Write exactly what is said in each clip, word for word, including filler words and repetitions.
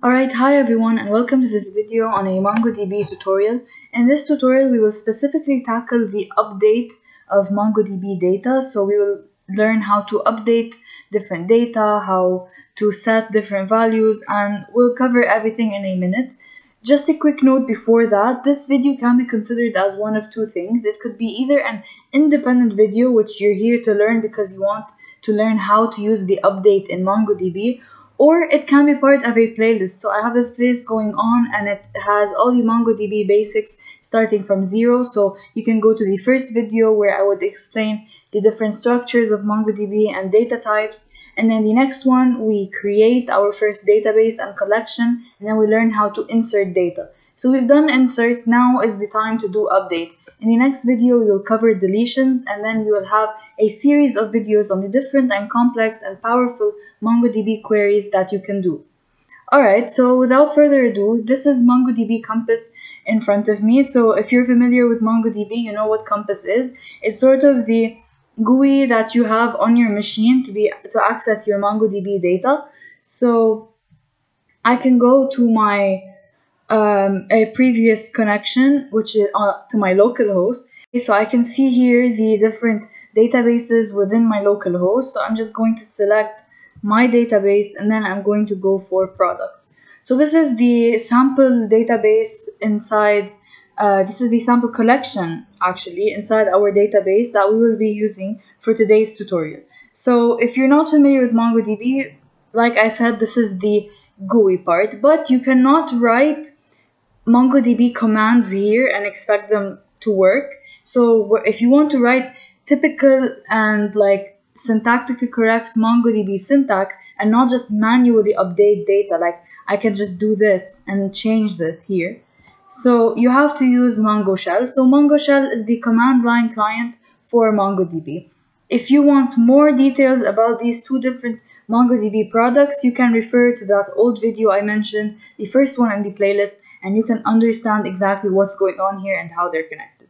Alright, hi everyone and welcome to this video on a MongoDB tutorial. In this tutorial we will specifically tackle the update of MongoDB data. So we will learn how to update different data, how to set different values, and we'll cover everything in a minute. Just a quick note before that, this video can be considered as one of two things. It could be either an independent video which you're here to learn because you want to learn how to use the update in MongoDB, or it can be part of a playlist. So I have this playlist going on and it has all the MongoDB basics starting from zero. So you can go to the first video where I would explain the different structures of MongoDB and data types. And then the next one, we create our first database and collection, and then we learn how to insert data. So we've done insert, now is the time to do update. In the next video, we will cover deletions, and then we will have a series of videos on the different and complex and powerful MongoDB queries that you can do. Alright, so without further ado, this is MongoDB Compass in front of me. So if you're familiar with MongoDB, you know what Compass is. It's sort of the G U I that you have on your machine to be to access your MongoDB data. So I can go to my um, a previous connection, which is uh, to my local host. So I can see here the different databases within my local host. So I'm just going to select my database and then I'm going to go for products. So this is the sample database inside Uh, this is the sample collection actually inside our database that we will be using for today's tutorial. So if you're not familiar with MongoDB, like I said, this is the G U I part, but you cannot write MongoDB commands here and expect them to work. So if you want to write typical and like syntactically correct MongoDB syntax and not just manually update data, like I can just do this and change this here. So you have to use MongoShell. So MongoShell is the command line client for MongoDB. If you want more details about these two different MongoDB products, you can refer to that old video I mentioned, the first one in the playlist, and you can understand exactly what's going on here and how they're connected.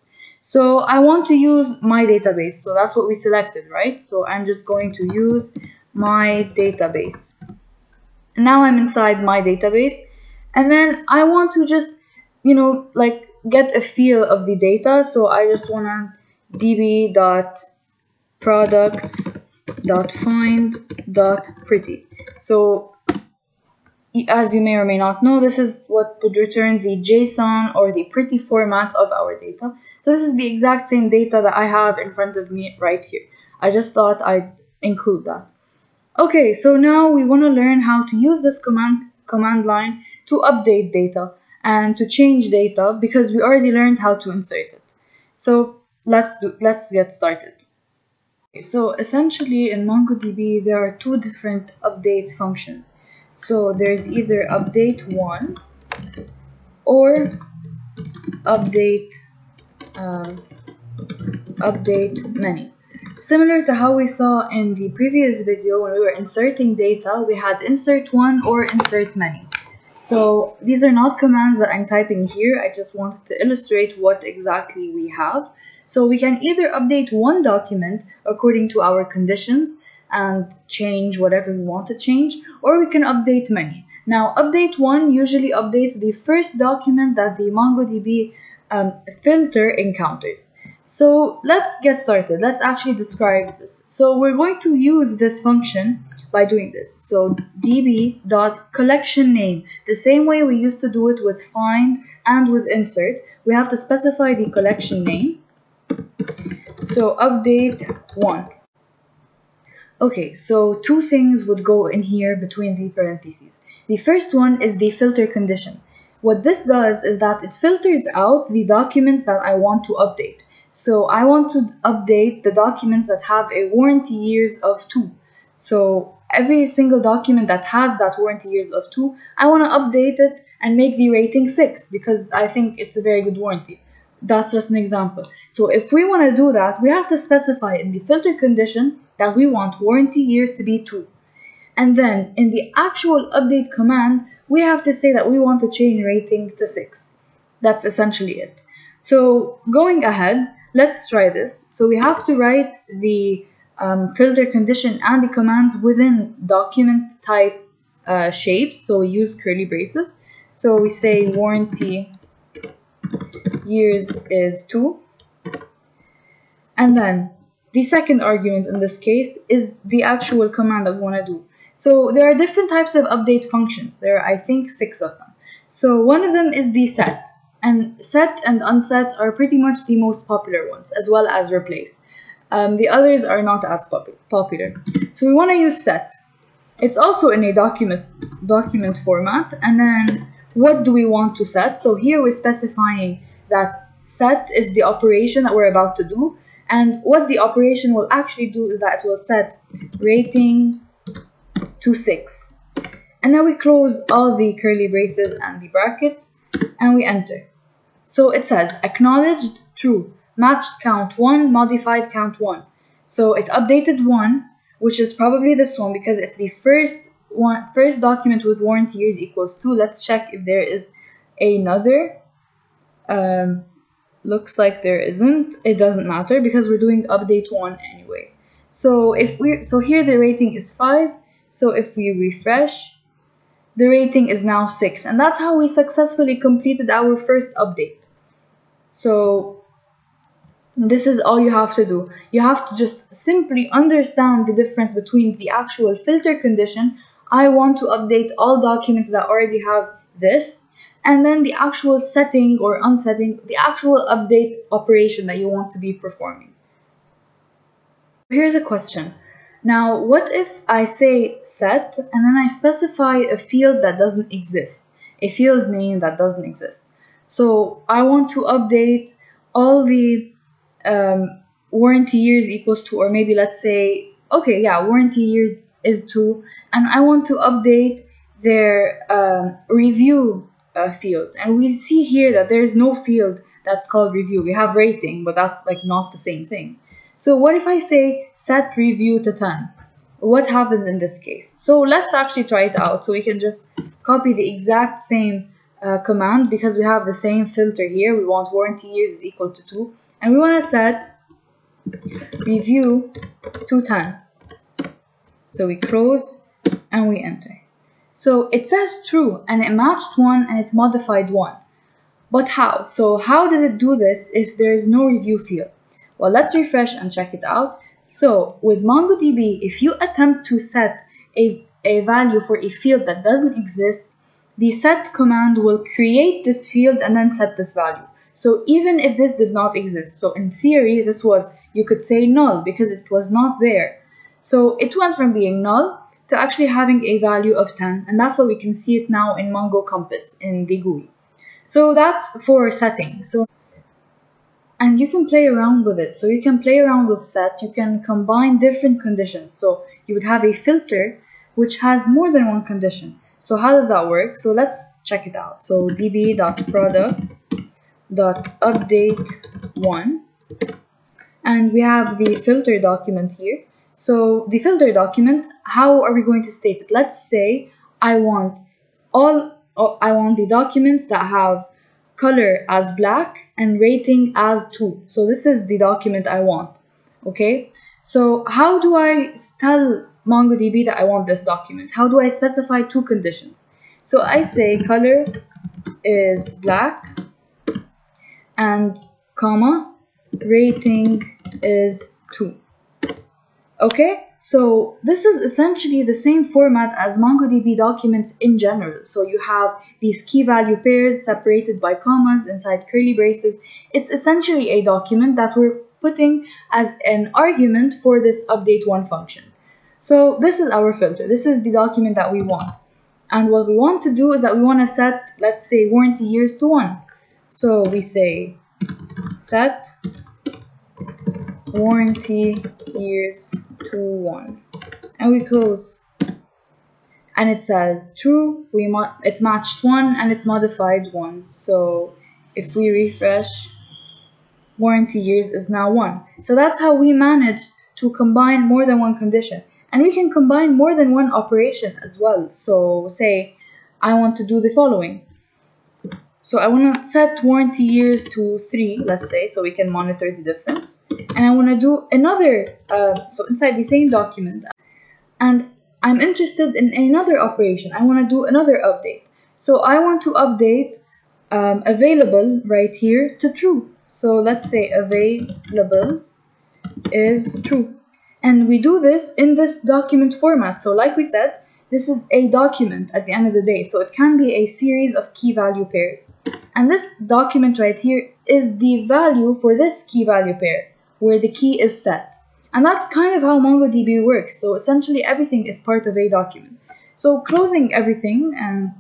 So I want to use my database. So that's what we selected, right? So I'm just going to use my database. Now I'm inside my database. And then I want to just you know, like get a feel of the data. So I just want to db.products.find.pretty. So as you may or may not know, this is what would return the JSON or the pretty format of our data. So this is the exact same data that I have in front of me right here. I just thought I'd include that. Okay, so now we want to learn how to use this command command line to update data and to change data because we already learned how to insert it. So let's do, let's get started. So essentially in MongoDB there are two different update functions. So there's either updateOne or update um, updateMany. Similar to how we saw in the previous video when we were inserting data, we had insertOne or insertMany. So these are not commands that I'm typing here. I just wanted to illustrate what exactly we have. So we can either update one document according to our conditions and change whatever we want to change, or we can update many. Now, update one usually updates the first document that the MongoDB um, filter encounters. So let's get started. Let's actually describe this. So we're going to use this function by doing this. So db.collectionName, the same way we used to do it with find and with insert, we have to specify the collection name. So update one. Okay, so two things would go in here between the parentheses. The first one is the filter condition. What this does is that it filters out the documents that I want to update. So I want to update the documents that have a warranty years of two. So every single document that has that warranty years of two, I want to update it and make the rating six because I think it's a very good warranty. That's just an example. So if we want to do that, we have to specify in the filter condition that we want warranty years to be two. And then in the actual update command, we have to say that we want to change rating to six. That's essentially it. So going ahead, let's try this. So we have to write the Um, filter condition and the commands within document type uh, shapes, so we use curly braces. So we say warranty years is two, and then the second argument in this case is the actual command that we want to do. So there are different types of update functions. There are, I think, six of them. So one of them is the set, and set and unset are pretty much the most popular ones, as well as replace. Um, the others are not as pop popular. So we want to use set. It's also in a document document format. And then what do we want to set? So here we're specifying that set is the operation that we're about to do. And what the operation will actually do is that it will set rating to six. And now we close all the curly braces and the brackets, and we enter. So it says acknowledged true, matched count one, modified count one. So it updated one, which is probably this one because it's the first one, first document with warranty years equals two. Let's check if there is another. Um, Looks like there isn't. It doesn't matter because we're doing update one anyways. So if we so here the rating is five. So if we refresh, the rating is now six, and that's how we successfully completed our first update. So this is all you have to do. You have to just simply understand the difference between the actual filter condition. I want to update all documents that already have this, and then the actual setting or unsetting, the actual update operation that you want to be performing. Here's a question. Now, what if I say set and then I specify a field that doesn't exist, a field name that doesn't exist? So I want to update all the um, warranty years equals two, or maybe let's say, okay, yeah, warranty years is two, and I want to update their um, review Uh, field, and we see here that there is no field that's called review. We have rating, but that's like not the same thing. So what if I say set review to ten? What happens in this case? So let's actually try it out. So we can just copy the exact same uh, command because we have the same filter here. We want warranty years is equal to two, and we want to set review to ten. So we close and we enter. So it says true, and it matched one and it modified one. But how? So how did it do this if there is no review field? Well, let's refresh and check it out. So with MongoDB, if you attempt to set a, a value for a field that doesn't exist, the set command will create this field and then set this value. So even if this did not exist, so in theory, this was, you could say null because it was not there. So it went from being null to actually having a value of ten, and that's why we can see it now in Mongo Compass in the G U I. So that's for setting. So, and you can play around with it. So you can play around with set, you can combine different conditions. So you would have a filter which has more than one condition. So how does that work? So let's check it out. So db.products.updateOne, and we have the filter document here. So the filter document, how are we going to state it? Let's say I want all, oh, I want the documents that have color as black and rating as two. So this is the document I want, okay? So how do I tell MongoDB that I want this document? How do I specify two conditions? So I say color is black and comma, rating is two. Okay, so this is essentially the same format as MongoDB documents in general. So you have these key value pairs separated by commas inside curly braces. It's essentially a document that we're putting as an argument for this update one function. So this is our filter. This is the document that we want. And what we want to do is that we want to set, let's say, warranty years to one. So we say set warranty years to one, and we close, and it says true. We mo it matched one and it modified one. So if we refresh, warranty years is now one. So that's how we manage to combine more than one condition, and we can combine more than one operation as well. So say I want to do the following. So I want to set warranty years to three, let's say, so we can monitor the difference. And I want to do another, uh, so inside the same document. And I'm interested in another operation. I want to do another update. So I want to update um, available right here to true. So let's say available is true. And we do this in this document format. So like we said, this is a document at the end of the day. So it can be a series of key value pairs. And this document right here is the value for this key value pair, where the key is set. And that's kind of how MongoDB works. So essentially everything is part of a document. So closing everything and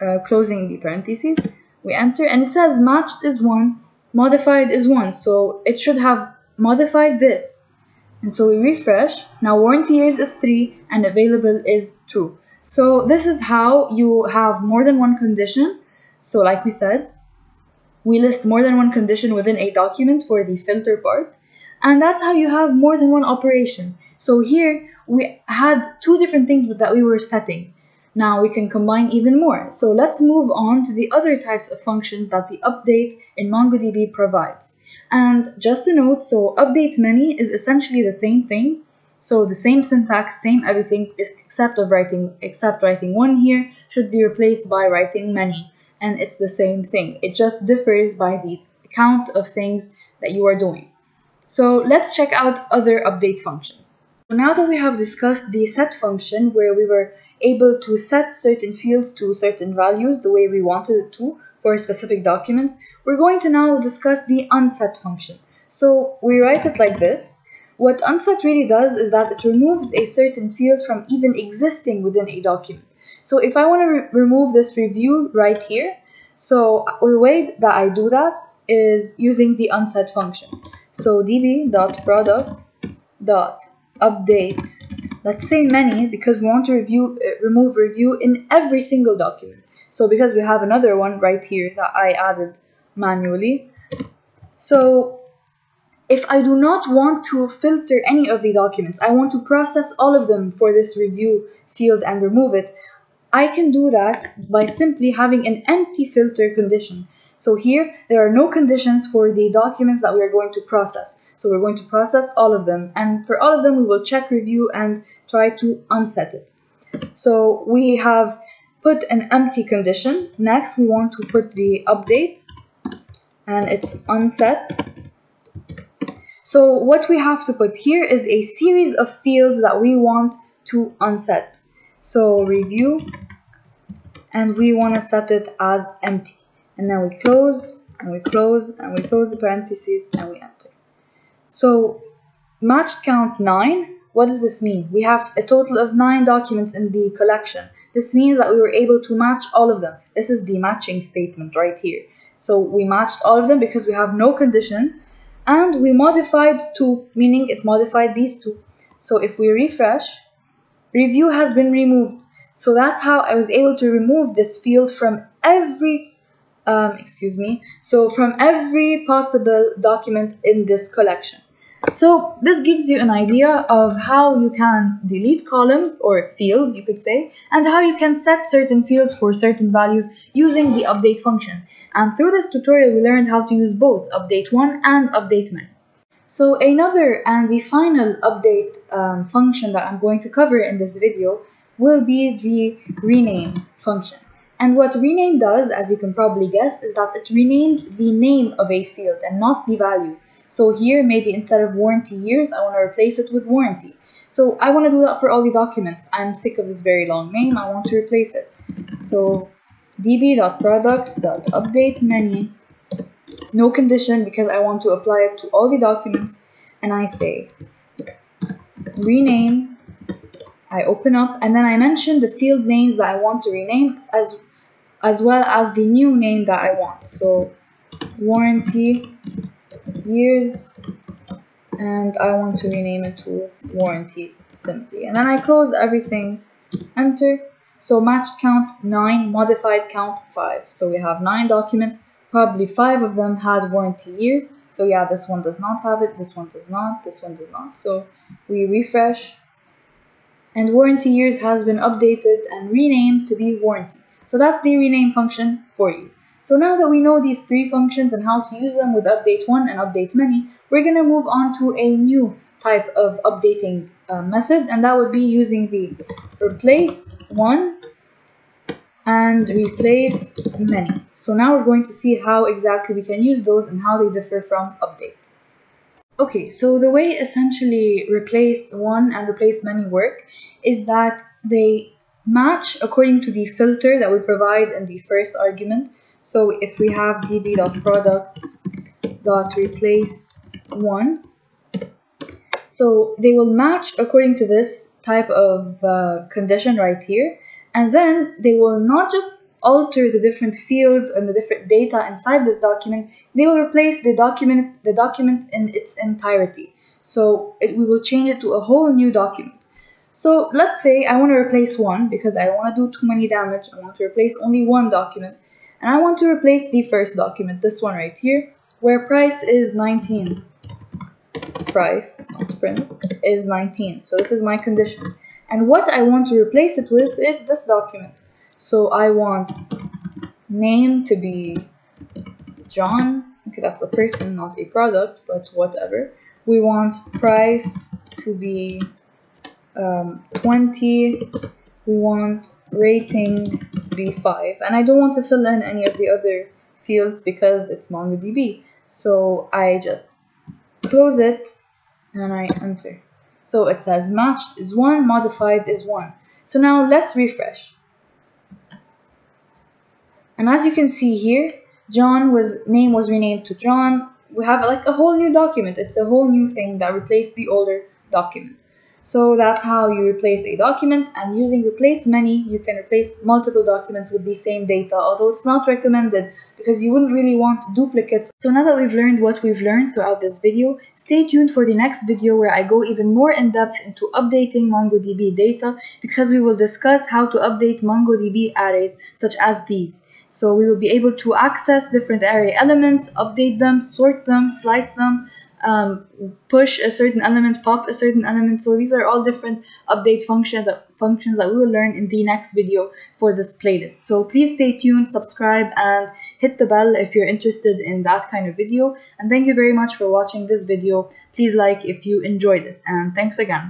uh, closing the parentheses, we enter and it says matched is one, modified is one. So it should have modified this. And so we refresh. Now warranty years is three and available is two. So this is how you have more than one condition. So like we said, we list more than one condition within a document for the filter part. And that's how you have more than one operation. So here we had two different things that we were setting. Now we can combine even more. So let's move on to the other types of functions that the update in MongoDB provides. And just a note, so updateMany is essentially the same thing. So the same syntax, same everything, except of writing, except writing one here should be replaced by writing many. And it's the same thing. It just differs by the count of things that you are doing. So let's check out other update functions. So now that we have discussed the set function, where we were able to set certain fields to certain values the way we wanted it to for specific documents, we're going to now discuss the unset function. So we write it like this. What unset really does is that it removes a certain field from even existing within a document. So if I want to re- remove this review right here, so the way that I do that is using the unset function. So db.products.update, let's say many, because we want to review, uh, remove review in every single document. So because we have another one right here that I added manually. So if I do not want to filter any of the documents, I want to process all of them for this review field and remove it, I can do that by simply having an empty filter condition. So here, there are no conditions for the documents that we are going to process. So we're going to process all of them. And for all of them, we will check review and try to unset it. So we have put an empty condition. Next, we want to put the update. And it's unset. So what we have to put here is a series of fields that we want to unset. So review. And we want to set it as empty. And then we close, and we close, and we close the parentheses, and we enter. So matched count nine, what does this mean? We have a total of nine documents in the collection. This means that we were able to match all of them. This is the matching statement right here. So we matched all of them because we have no conditions. And we modified two, meaning it modified these two. So if we refresh, review has been removed. So that's how I was able to remove this field from every Um, excuse me, so from every possible document in this collection. So this gives you an idea of how you can delete columns or fields, you could say, and how you can set certain fields for certain values using the update function. And through this tutorial, we learned how to use both updateOne and updateMany. So another and the final update um, function that I'm going to cover in this video will be the rename function. And what rename does, as you can probably guess, is that it renames the name of a field and not the value. So here, maybe instead of warranty years, I want to replace it with warranty. So I want to do that for all the documents. I'm sick of this very long name. I want to replace it. So db.products.updateMany, no condition because I want to apply it to all the documents. And I say rename. I open up and then I mention the field names that I want to rename as as well as the new name that I want. So warranty years, and I want to rename it to warranty simply. And then I close everything, enter. So matched count nine, modified count five. So we have nine documents, probably five of them had warranty years. So yeah, this one does not have it, this one does not, this one does not. So we refresh. And warranty years has been updated and renamed to be warranty. So that's the rename function for you. So now that we know these three functions and how to use them with updateOne and updateMany, we're going to move on to a new type of updating uh, method, and that would be using the replaceOne and replaceMany. So now we're going to see how exactly we can use those and how they differ from update. Okay, so the way essentially replaceOne and replaceMany work is that they match according to the filter that we provide in the first argument. So if we have db.products.replaceOne, so they will match according to this type of uh, condition right here. And then they will not just alter the different fields and the different data inside this document, they will replace the document, the document in its entirety. So it, we will change it to a whole new document. So let's say I want to replace one because I don't want to do too many damage. I want to replace only one document. And I want to replace the first document, this one right here, where price is nineteen. Price, not prince, is nineteen. So this is my condition. And what I want to replace it with is this document. So I want name to be John. Okay, that's a person, not a product, but whatever. We want price to be um, twenty. We want rating to be five. And I don't want to fill in any of the other fields because it's MongoDB. So I just close it and I enter. So it says matched is one, modified is one. So now let's refresh. And as you can see here, John was name was renamed to John. We have like a whole new document. It's a whole new thing that replaced the older document. So that's how you replace a document. And using replaceMany, you can replace multiple documents with the same data, although it's not recommended because you wouldn't really want duplicates. So now that we've learned what we've learned throughout this video, stay tuned for the next video where I go even more in depth into updating MongoDB data, because we will discuss how to update MongoDB arrays such as these. So we will be able to access different array elements, update them, sort them, slice them, Um, push a certain element, pop a certain element. So these are all different update functions that, functions that we will learn in the next video for this playlist. So please stay tuned, subscribe, and hit the bell if you're interested in that kind of video. And thank you very much for watching this video. Please like if you enjoyed it. And thanks again.